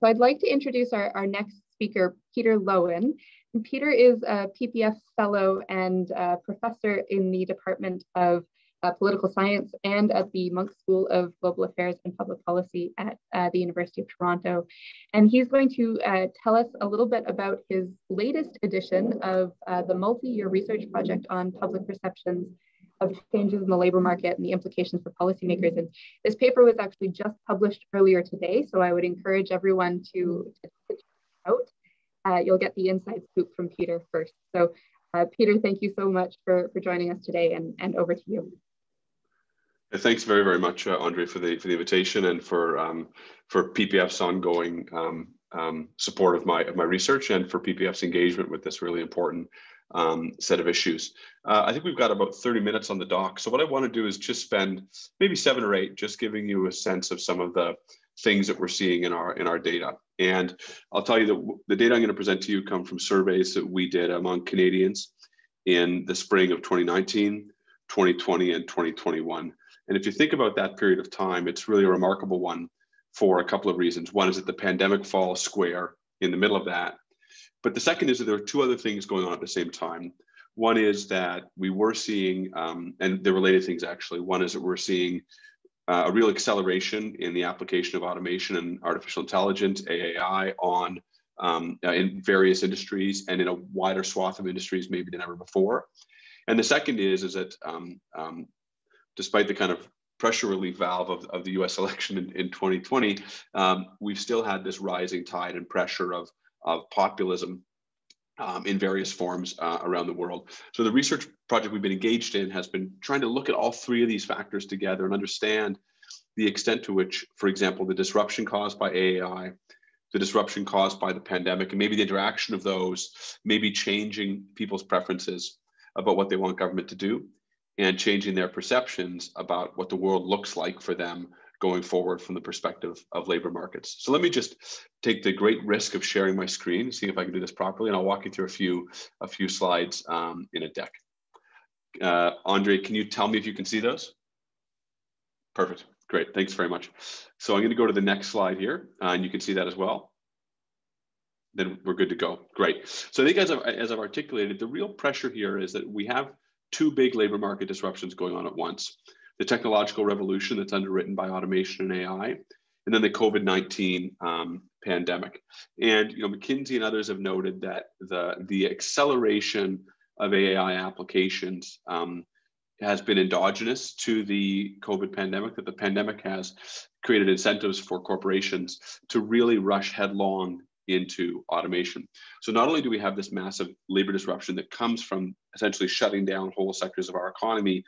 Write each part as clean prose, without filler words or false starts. So I'd like to introduce our next speaker, Peter Loewen. And Peter is a PPF fellow and professor in the Department of Political Science and at the Munk School of Global Affairs and Public Policy at the University of Toronto. And he's going to tell us a little bit about his latest edition of the multi-year research project on public perceptions of changes in the labor market and the implications for policymakers. And this paper was actually just published earlier today, so I would encourage everyone to check it out. You'll get the inside scoop from Peter first. So Peter, thank you so much for joining us today, and over to you. Thanks very, very much, Andre, for the invitation and for PPF's ongoing support of my research, and for PPF's engagement with this really important set of issues. I think we've got about 30 minutes on the dock. So what I want to do is just spend maybe 7 or 8, just giving you a sense of some of the things that we're seeing in our data. And I'll tell you that the data I'm going to present to you come from surveys that we did among Canadians in the spring of 2019, 2020, and 2021. And if you think about that period of time, it's really a remarkable one for a couple of reasons. One is that the pandemic falls square in the middle of that. But the second is that there are 2 other things going on at the same time. One is that we were seeing, and they're related things actually, one is that we're seeing a real acceleration in the application of automation and artificial intelligence, AAI, on in various industries and in a wider swath of industries maybe than ever before. And the second is that despite the kind of pressure relief valve of the US election in 2020, we've still had this rising tide and pressure of populism in various forms around the world. So the research project we've been engaged in has been trying to look at all 3 of these factors together and understand the extent to which, for example, the disruption caused by AAI, the disruption caused by the pandemic, and maybe the interaction of those, maybe changing people's preferences about what they want government to do and changing their perceptions about what the world looks like for them going forward from the perspective of labor markets. So let me just take the great risk of sharing my screen, see if I can do this properly, and I'll walk you through a few slides in a deck. Andre, can you tell me if you can see those? Perfect, great, thanks very much. So I'm gonna go to the next slide here, and you can see that as well. Then we're good to go, great. So I think as I've articulated, the real pressure here is that we have 2 big labor market disruptions going on at once. The technological revolution that's underwritten by automation and AI, and then the COVID-19 pandemic. And McKinsey and others have noted that the acceleration of AI applications has been endogenous to the COVID pandemic, that the pandemic has created incentives for corporations to really rush headlong into automation. So not only do we have this massive labor disruption that comes from essentially shutting down whole sectors of our economy,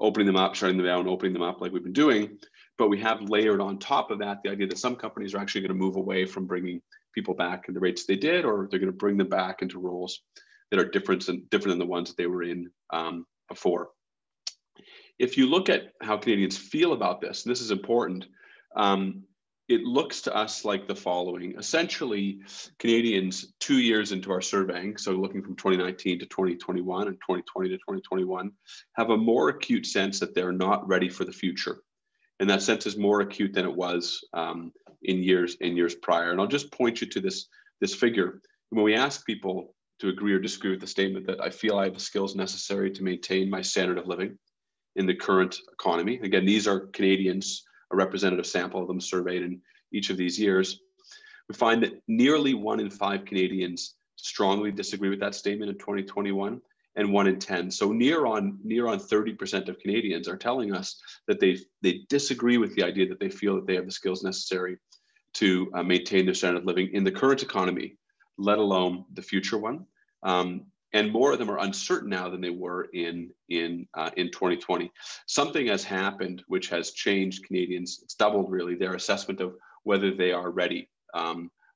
opening them up, shutting them down, opening them up like we've been doing, but we have layered on top of that the idea that some companies are actually going to move away from bringing people back at the rates they did, or they're going to bring them back into roles that are different than the ones that they were in before. If you look at how Canadians feel about this, and this is important, it looks to us like the following. Essentially, Canadians 2 years into our surveying, so looking from 2019 to 2021 and 2020 to 2021, have a more acute sense that they're not ready for the future. And that sense is more acute than it was in years prior. And I'll just point you to this figure. When we ask people to agree or disagree with the statement that I feel I have the skills necessary to maintain my standard of living in the current economy. Again, these are Canadians, a representative sample of them surveyed in each of these years, we find that nearly 1 in 5 Canadians strongly disagree with that statement in 2021, and 1 in 10. So near on 30% of Canadians are telling us that they disagree with the idea that they feel that they have the skills necessary to maintain their standard of living in the current economy, let alone the future one. And more of them are uncertain now than they were in 2020. Something has happened which has changed Canadians. It's doubled really their assessment of whether they are ready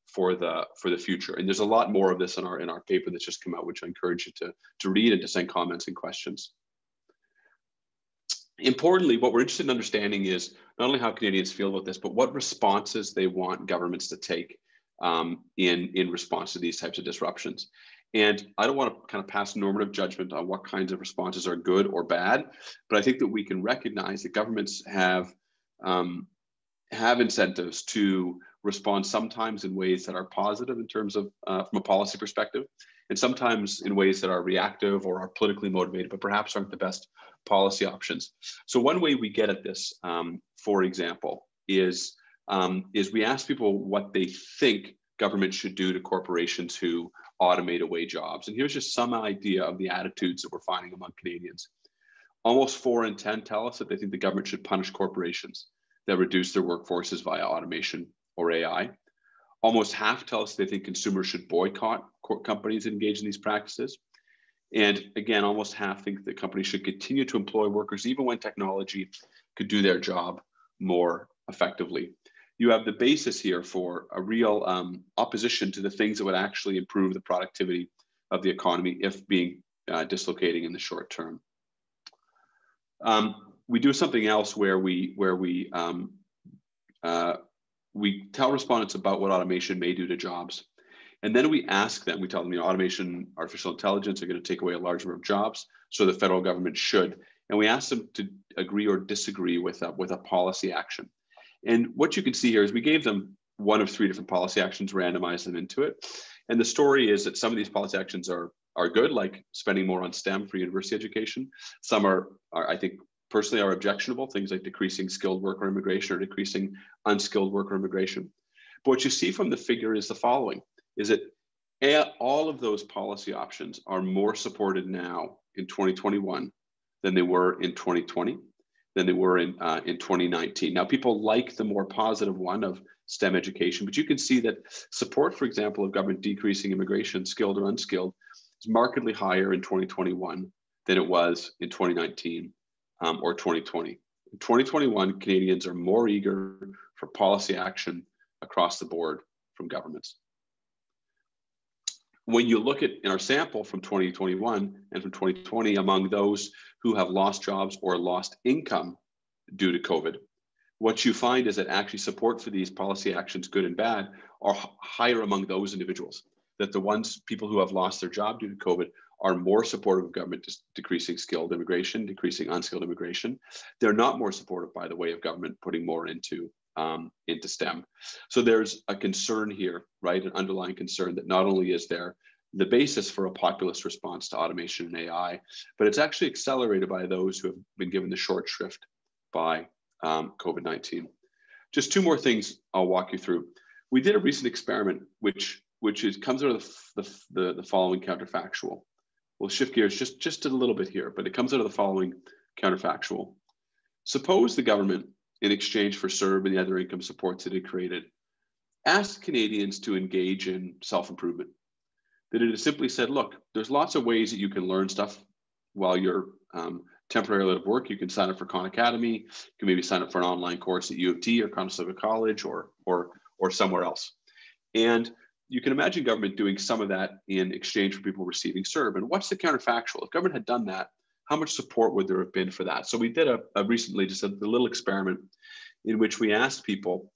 for the future. And there's a lot more of this in our paper that's just come out, which I encourage you to read and to send comments and questions. Importantly, what we're interested in understanding is not only how Canadians feel about this, but what responses they want governments to take in response to these types of disruptions. And I don't want to kind of pass normative judgment on what kinds of responses are good or bad, but I think that we can recognize that governments have incentives to respond sometimes in ways that are positive in terms of from a policy perspective, and sometimes in ways that are reactive or are politically motivated, but perhaps aren't the best policy options. So one way we get at this, for example, is we ask people what they think government should do to corporations who automate away jobs. And here's just some idea of the attitudes that we're finding among Canadians. Almost 4 in 10 tell us that they think the government should punish corporations that reduce their workforces via automation or AI. Almost half tell us they think consumers should boycott companies engaged in these practices. And again, almost half think that companies should continue to employ workers even when technology could do their job more effectively. You have the basis here for a real opposition to the things that would actually improve the productivity of the economy if being dislocating in the short term. We do something else where we tell respondents about what automation may do to jobs. And then we ask them, we tell them, you know, automation, artificial intelligence are going to take away a large number of jobs, so the federal government should. And we ask them to agree or disagree with a policy action. And what you can see here is we gave them one of 3 different policy actions, randomized them into it. And the story is that some of these policy actions are good, like spending more on STEM for university education. Some are I think, personally are objectionable, things like decreasing skilled worker immigration or decreasing unskilled worker immigration. But what you see from the figure is the following, is that all of those policy options are more supported now in 2021 than they were in 2020, than they were in 2019. Now, people like the more positive one of STEM education, but you can see that support, for example, of government decreasing immigration, skilled or unskilled, is markedly higher in 2021 than it was in 2019 or 2020. In 2021, Canadians are more eager for policy action across the board from governments. When you look at in our sample from 2021 and from 2020, among those who have lost jobs or lost income due to COVID, what you find is that actually support for these policy actions, good and bad, are higher among those individuals. That the ones, people who have lost their job due to COVID, are more supportive of government decreasing skilled immigration, decreasing unskilled immigration. They're not more supportive, by the way, of government putting more into STEM. So there's a concern here, right? An underlying concern that not only is there the basis for a populist response to automation and AI, but it's actually accelerated by those who have been given the short shrift by COVID-19. Just 2 more things I'll walk you through. We did a recent experiment, which comes out of the following counterfactual. We'll shift gears just a little bit here, but it comes out of the following counterfactual. Suppose the government, in exchange for CERB and the other income supports it had created, asked Canadians to engage in self-improvement. That it simply said, look, there's lots of ways that you can learn stuff while you're temporarily at work. You can sign up for Khan Academy, you can maybe sign up for an online course at U of T or Khan University College or somewhere else. And you can imagine government doing some of that in exchange for people receiving CERB. And what's the counterfactual? If government had done that, how much support would there have been for that? So we did recently just a little experiment in which we asked people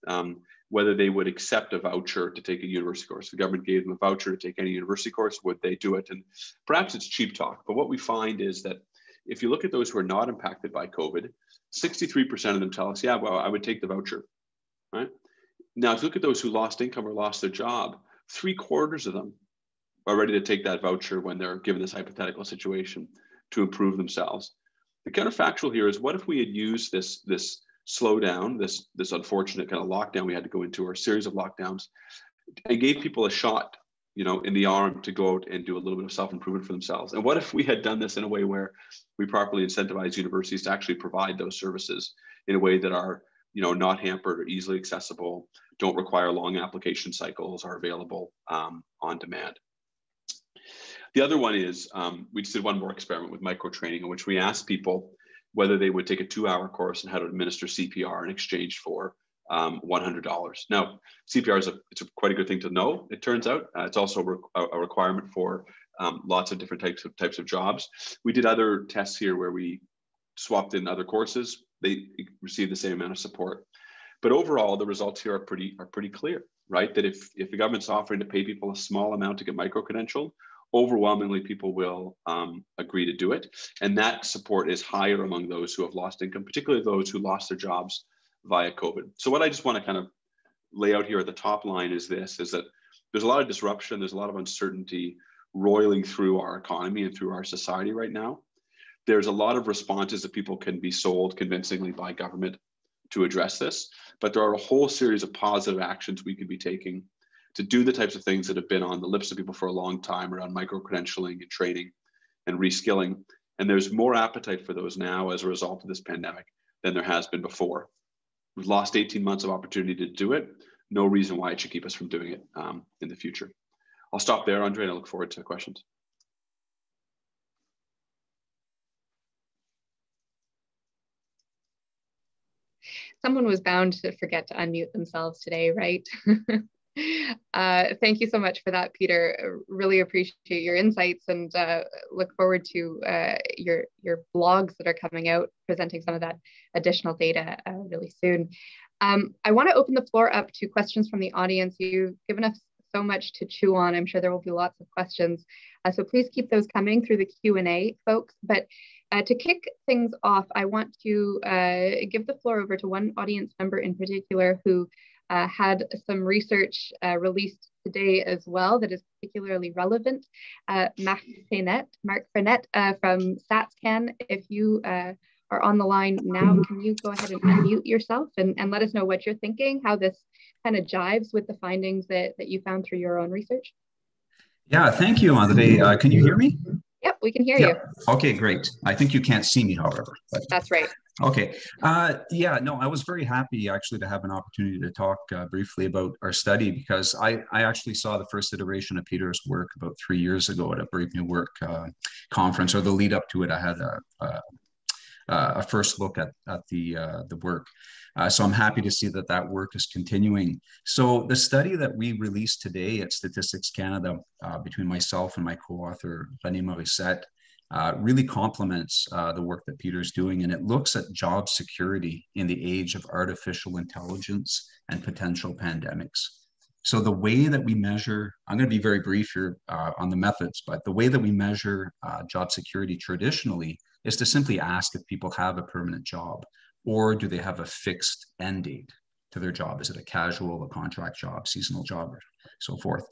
whether they would accept a voucher to take a university course. The government gave them a voucher to take any university course, would they do it? And perhaps it's cheap talk, but what we find is that if you look at those who are not impacted by COVID, 63% of them tell us, yeah, well, I would take the voucher, right? Now, if you look at those who lost income or lost their job, 3/4 of them are ready to take that voucher when they're given this hypothetical situation to improve themselves. The counterfactual here is, what if we had used this slowdown, this unfortunate kind of lockdown we had to go into, or a series of lockdowns, and gave people a shot, you know, in the arm to go out and do a little bit of self-improvement for themselves? And what if we had done this in a way where we properly incentivize universities to actually provide those services in a way that are, you know, not hampered or easily accessible, don't require long application cycles, are available on demand? The other one is, we just did one more experiment with micro training in which we asked people whether they would take a 2-hour course on how to administer CPR in exchange for $100. Now, CPR is it's quite a good thing to know, it turns out. It's also a requirement for lots of different types of jobs. We did other tests here where we swapped in other courses. They received the same amount of support. But overall, the results here are pretty clear, right? That if the government's offering to pay people a small amount to get micro-credentialed, overwhelmingly people will agree to do it. And that support is higher among those who have lost income, particularly those who lost their jobs via COVID. So what I just want to kind of lay out here at the top line is this, is that there's a lot of disruption, there's a lot of uncertainty roiling through our economy and through our society right now. There's a lot of responses that people can be sold convincingly by government to address this, but there are a whole series of positive actions we could be taking to do the types of things that have been on the lips of people for a long time around micro-credentialing and training and reskilling. And there's more appetite for those now as a result of this pandemic than there has been before. We've lost 18 months of opportunity to do it. No reason why it should keep us from doing it in the future. I'll stop there, Andre, and I look forward to questions. Someone was bound to forget to unmute themselves today, right? Thank you so much for that, Peter. Really appreciate your insights and look forward to your blogs that are coming out, presenting some of that additional data really soon. I want to open the floor up to questions from the audience. You've given us so much to chew on. I'm sure there will be lots of questions. So please keep those coming through the Q&A, folks. But to kick things off, I want to give the floor over to one audience member in particular who had some research released today as well that is particularly relevant. Marc Frenette from StatsCan, if you are on the line now, can you go ahead and unmute yourself and let us know what you're thinking, how this kind of jives with the findings that you found through your own research? Yeah, thank you, Andre. Can you hear me? Yep, we can hear you. Okay, great. I think you can't see me, however. But... That's right. Okay. Yeah, no, I was very happy actually to have an opportunity to talk briefly about our study, because I actually saw the first iteration of Peter's work about 3 years ago at a Brave New Work conference, or the lead up to it. I had a first look at the work. So I'm happy to see that that work is continuing. So the study that we released today at Statistics Canada between myself and my co-author René Morissette really complements the work that Peter's doing, and it looks at job security in the age of artificial intelligence and potential pandemics. So the way that we measure, I'm going to be very brief here on the methods, but the way that we measure job security traditionally is to simply ask if people have a permanent job, or do they have a fixed end date to their job? Is it a casual, a contract job, seasonal job, or so forth?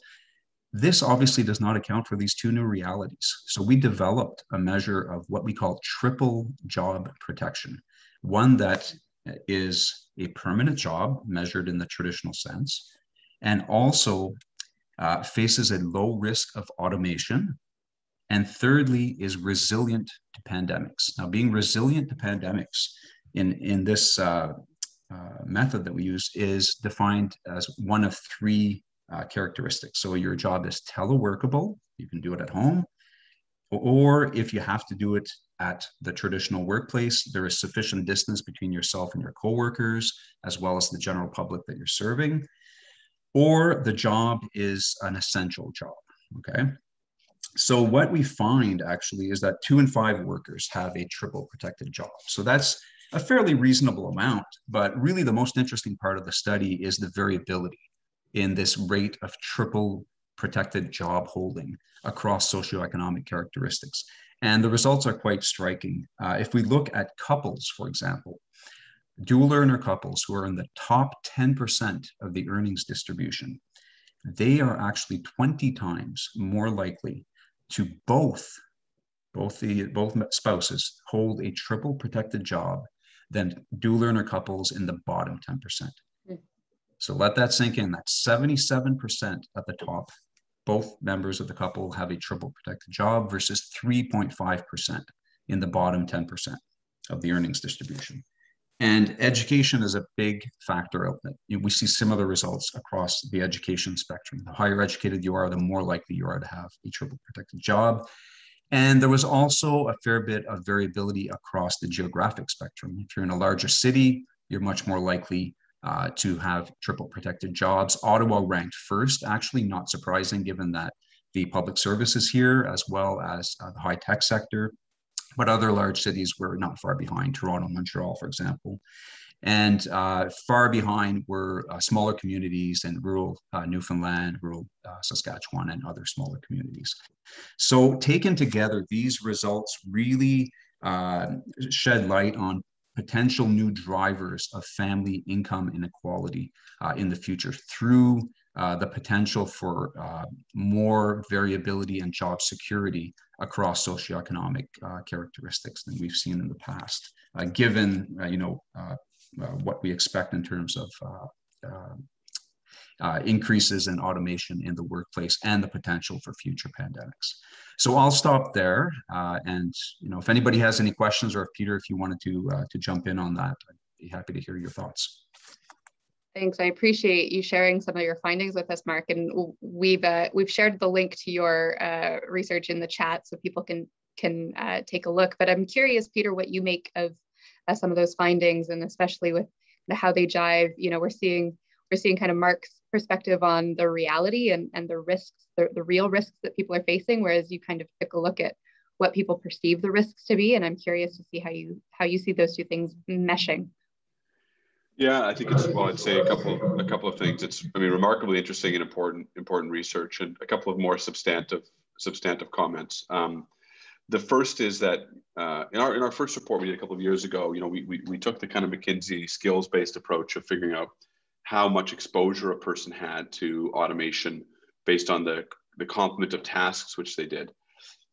This obviously does not account for these two new realities. So we developed a measure of what we call triple job protection, one that is a permanent job measured in the traditional sense, and also faces a low risk of automation. And thirdly is resilient to pandemics. Now, being resilient to pandemics in this method that we use is defined as one of three characteristics. So your job is teleworkable, you can do it at home, or if you have to do it at the traditional workplace, there is sufficient distance between yourself and your coworkers, as well as the general public that you're serving, or the job is an essential job, okay? So what we find actually is that 2 in 5 workers have a triple protected job. So that's a fairly reasonable amount, but really the most interesting part of the study is the variability in this rate of triple protected job holding across socioeconomic characteristics. And the results are quite striking. If we look at couples, for example, dual earner couples who are in the top 10% of the earnings distribution, they are actually 20 times more likely to both spouses hold a triple protected job than dual earner couples in the bottom 10%. So let that sink in. That's 77% at the top. Both members of the couple have a triple protected job versus 3.5% in the bottom 10% of the earnings distribution. And education is a big factor of it. We see similar results across the education spectrum. The higher educated you are, the more likely you are to have a triple protected job. And there was also a fair bit of variability across the geographic spectrum. If you're in a larger city, you're much more likely to have triple protected jobs. Ottawa ranked first, actually, not surprising given that the public services here, as well as the high tech sector, but other large cities were not far behind, Toronto, Montreal, for example. And far behind were smaller communities in rural Newfoundland, rural Saskatchewan, and other smaller communities. So taken together, these results really shed light on potential new drivers of family income inequality in the future through the potential for more variability and job security across socioeconomic characteristics than we've seen in the past, given what we expect in terms of increases in automation in the workplace and the potential for future pandemics. So I'll stop there, and if anybody has any questions, or if Peter, if you wanted to jump in on that, I'd be happy to hear your thoughts. Thanks. I appreciate you sharing some of your findings with us, Marc, and we've shared the link to your research in the chat so people can take a look. But I'm curious, Peter, what you make of some of those findings, and especially with how they jive. We're seeing kind of Marc's perspective on the reality and the risks, the real risks that people are facing, whereas you kind of took a look at what people perceive the risks to be. And I'm curious to see how you see those two things meshing. Yeah, I think it's, well, I'd say a couple of things. It's, I mean, remarkably interesting and important research, and a couple of more substantive comments. The first is that in our first report we did a couple of years ago, we took the kind of McKinsey skills-based approach of figuring out how much exposure a person had to automation based on the complement of tasks which they did,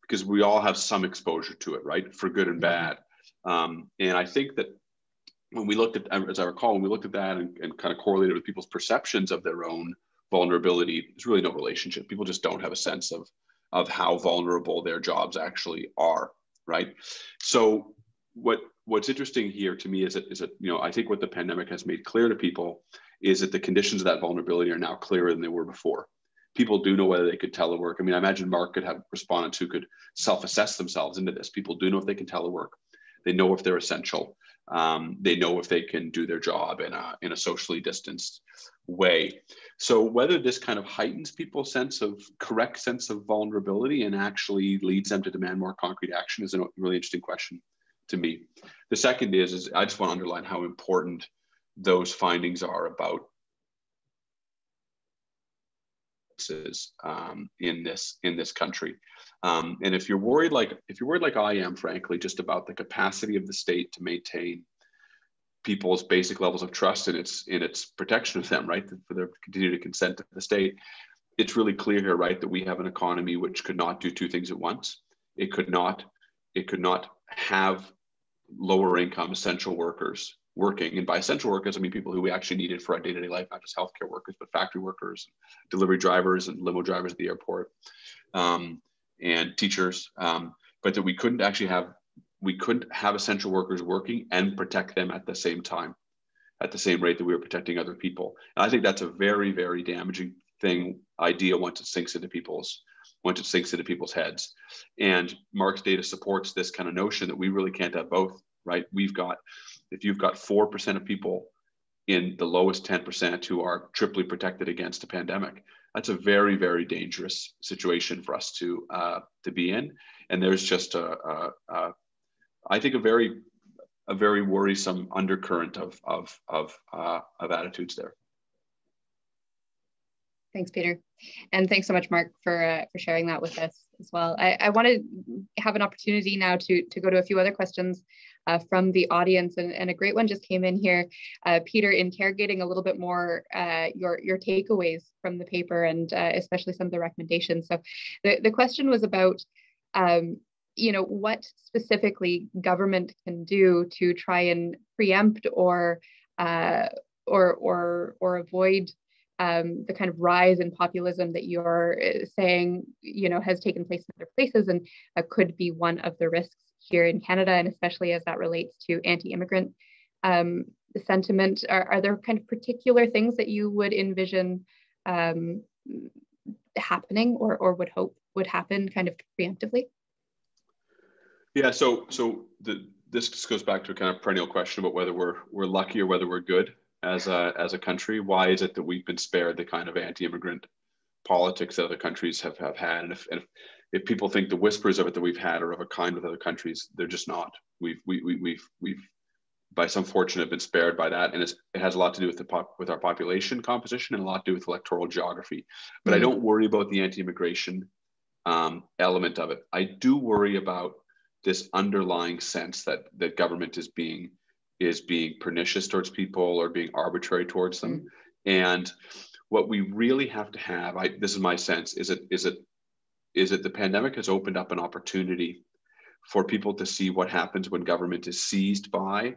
because we all have some exposure to it, right? For good and bad. And I think that when we looked at, as I recall, when we looked at that and kind of correlated with people's perceptions of their own vulnerability, there's really no relationship. People just don't have a sense of how vulnerable their jobs actually are, right? So what's interesting here to me is that I think what the pandemic has made clear to people is that the conditions of that vulnerability are now clearer than they were before. People do know whether they could telework. I mean, I imagine Marc could have respondents who could self-assess themselves into this. People do know if they can telework. They know if they're essential. They know if they can do their job in a socially distanced way. So whether this kind of heightens people's correct sense of vulnerability and actually leads them to demand more concrete action is a really interesting question to me. The second is I just want to underline how important those findings are about in this country, and if you're worried like I am, frankly, just about the capacity of the state to maintain people's basic levels of trust and its protection of them, right, for their continued consent to the state, it's really clear here, right, that we have an economy which could not do two things at once. It could not have lower income essential workers working. And by essential workers, I mean people who we actually needed for our day-to-day life, not just healthcare workers, but factory workers, delivery drivers, and limo drivers at the airport, and teachers. But that we couldn't have essential workers working and protect them at the same time, at the same rate that we were protecting other people. And I think that's a very, very damaging idea once it sinks into people's heads. And Marc's data supports this kind of notion that we really can't have both, right? If you've got 4% of people in the lowest 10% who are triply protected against a pandemic, that's a very, very dangerous situation for us to be in. And there's just I think a very worrisome undercurrent of attitudes there. Thanks, Peter, and thanks so much, Marc, for sharing that with us as well. I want to have an opportunity now to go to a few other questions from the audience, and a great one just came in here. Peter, interrogating a little bit more your takeaways from the paper, and especially some of the recommendations. So the question was about what specifically government can do to try and preempt or avoid the kind of rise in populism that you're saying has taken place in other places, and could be one of the risks here in Canada, and especially as that relates to anti-immigrant sentiment. Are there kind of particular things that you would envision happening, or would hope would happen kind of preemptively? Yeah, so this goes back to a kind of perennial question about whether we're lucky or whether we're good as a country. Why is it that we've been spared the kind of anti-immigrant politics that other countries have had? And if people think the whispers of it that we've had are of a kind with other countries, they're just not. We've by some fortune have been spared by that, and it has a lot to do with with our population composition, and a lot to do with electoral geography. But I don't worry about the anti-immigration element of it. I do worry about this underlying sense that government is being is being pernicious towards people or being arbitrary towards them. And what we really have to have, this is my sense, is that the pandemic has opened up an opportunity for people to see what happens when government is seized by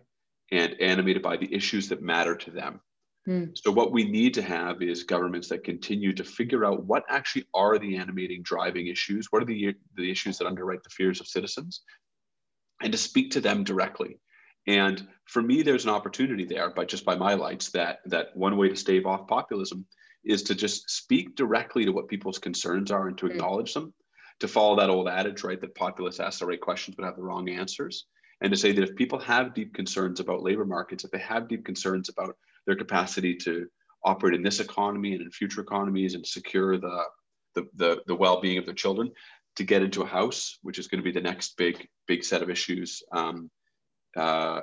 and animated by the issues that matter to them. So what we need to have is governments that continue to figure out what actually are the animating, driving issues, what are the issues that underwrite the fears of citizens, and to speak to them directly. And for me, there's an opportunity there, but just by my lights, that one way to stave off populism is to just speak directly to what people's concerns are and to acknowledge them, to follow that old adage, right, that populists ask the right questions but have the wrong answers, and to say that if people have deep concerns about labor markets, if they have deep concerns about their capacity to operate in this economy and in future economies and secure the well-being of their children, to get into a house, which is going to be the next big set of issues in the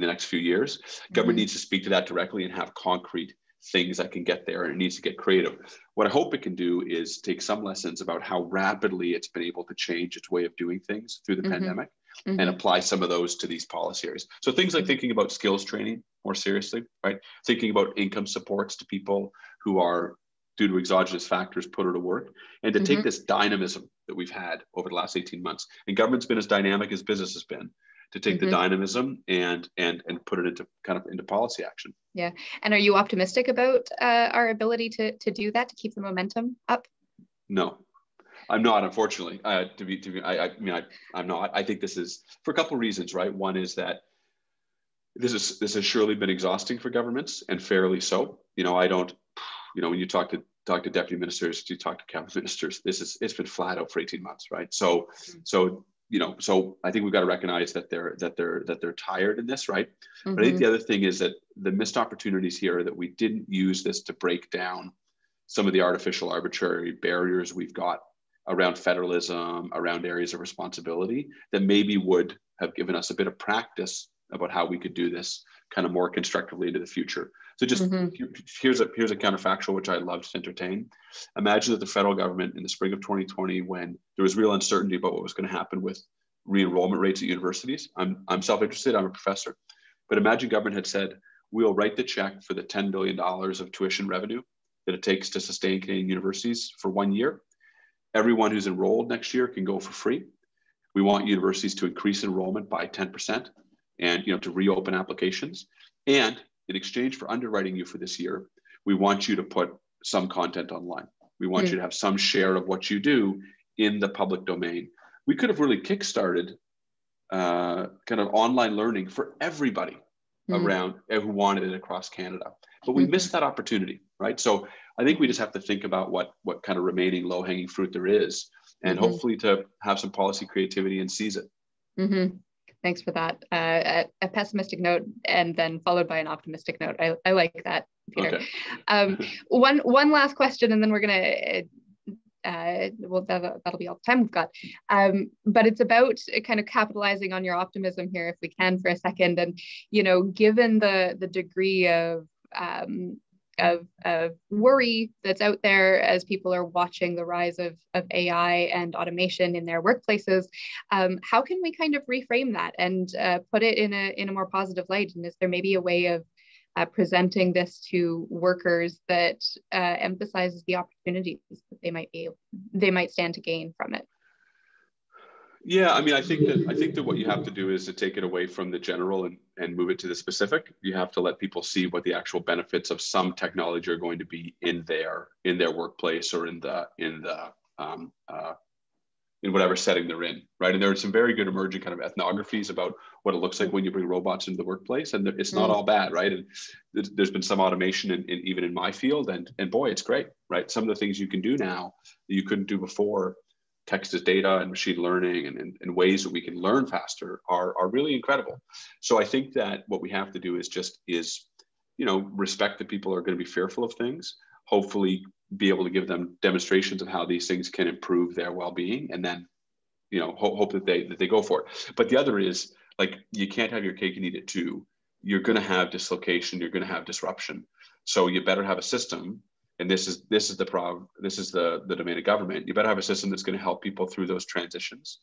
next few years. Government needs to speak to that directly and have concrete things that can get there, and it needs to get creative. What I hope it can do is take some lessons about how rapidly it's been able to change its way of doing things through the pandemic and apply some of those to these policy areas. So things like thinking about skills training more seriously, right? Thinking about income supports to people who are, due to exogenous factors, put her to work, and to take this dynamism that we've had over the last 18 months, and government's been as dynamic as business has been, to take the dynamism and put it into policy action. Yeah. And are you optimistic about our ability to do that, to keep the momentum up? No, I'm not, unfortunately. I mean, I'm not. I think this is for a couple of reasons, right? One is that this has surely been exhausting for governments, and fairly so. You know, I don't. You know, when you talk to deputy ministers, you talk to cabinet ministers, it's been flat out for 18 months, right? So, you know, so I think we've got to recognize that they're tired in this, right? But I think the other thing is that the missed opportunities here are that we didn't use this to break down some of the artificial, arbitrary barriers we've got around federalism, around areas of responsibility, that maybe would have given us a bit of practice about how we could do this kind of more constructively into the future. So just here's a counterfactual, which I love to entertain. Imagine that the federal government in the spring of 2020, when there was real uncertainty about what was going to happen with re-enrollment rates at universities. I'm self-interested, I'm a professor. But imagine government had said, we'll write the check for the $10 billion of tuition revenue that it takes to sustain Canadian universities for 1 year. Everyone who's enrolled next year can go for free. We want universities to increase enrollment by 10% and, you know, to reopen applications. And in exchange for underwriting you for this year, we want you to put some content online. We want you to have some share of what you do in the public domain. We could have really kickstarted kind of online learning for everybody around who wanted it across Canada. But we missed that opportunity, right? So I think we just have to think about what kind of remaining low-hanging fruit there is, and hopefully to have some policy creativity and seize it. Thanks for that. A pessimistic note, and then followed by an optimistic note. I like that, Peter. Okay. One last question, and then we're gonna, well, that'll be all the time we've got. But it's about kind of capitalizing on your optimism here, if we can, for a second. And, you know, given the degree of worry that's out there as people are watching the rise of AI and automation in their workplaces, how can we kind of reframe that and put it in a more positive light? And is there maybe a way of presenting this to workers that emphasizes the opportunities that they might stand to gain from it? Yeah, I mean, I think that what you have to do is to take it away from the general and move it to the specific. You have to let people see what the actual benefits of some technology are going to be in their workplace, or in whatever setting they're in, right? And there are some very good emerging kind of ethnographies about what it looks like when you bring robots into the workplace, and it's not all bad, right? And there's been some automation even in my field, and boy, it's great, right? Some of the things you can do now that you couldn't do before. Text as data and machine learning and ways that we can learn faster are really incredible. So I think that what we have to do is you know, respect that people are going to be fearful of things, hopefully be able to give them demonstrations of how these things can improve their well-being, and then, you know, hope that they go for it. But the other is, like, you can't have your cake and eat it too. You're going to have dislocation, you're going to have disruption. So you better have a system and this is the domain of government, you better have a system that's going to help people through those transitions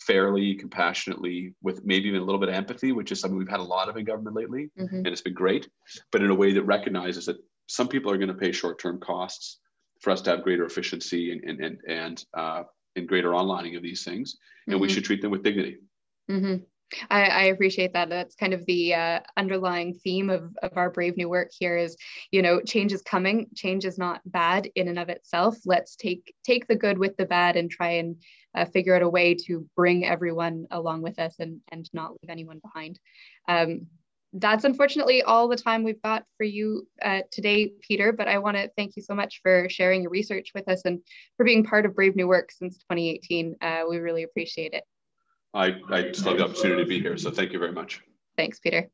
fairly, compassionately, with maybe even a little bit of empathy, which is something we've had a lot of in government lately, and it's been great, but in a way that recognizes that some people are going to pay short-term costs for us to have greater efficiency and greater onlining of these things, and we should treat them with dignity. I appreciate that. That's kind of the underlying theme of our Brave New Work here is, you know, change is coming. Change is not bad in and of itself. Let's take the good with the bad and try and figure out a way to bring everyone along with us and not leave anyone behind. That's unfortunately all the time we've got for you today, Peter, but I want to thank you so much for sharing your research with us and for being part of Brave New Work since 2018. We really appreciate it. I just love the opportunity to be here, so thank you very much. Thanks, Peter.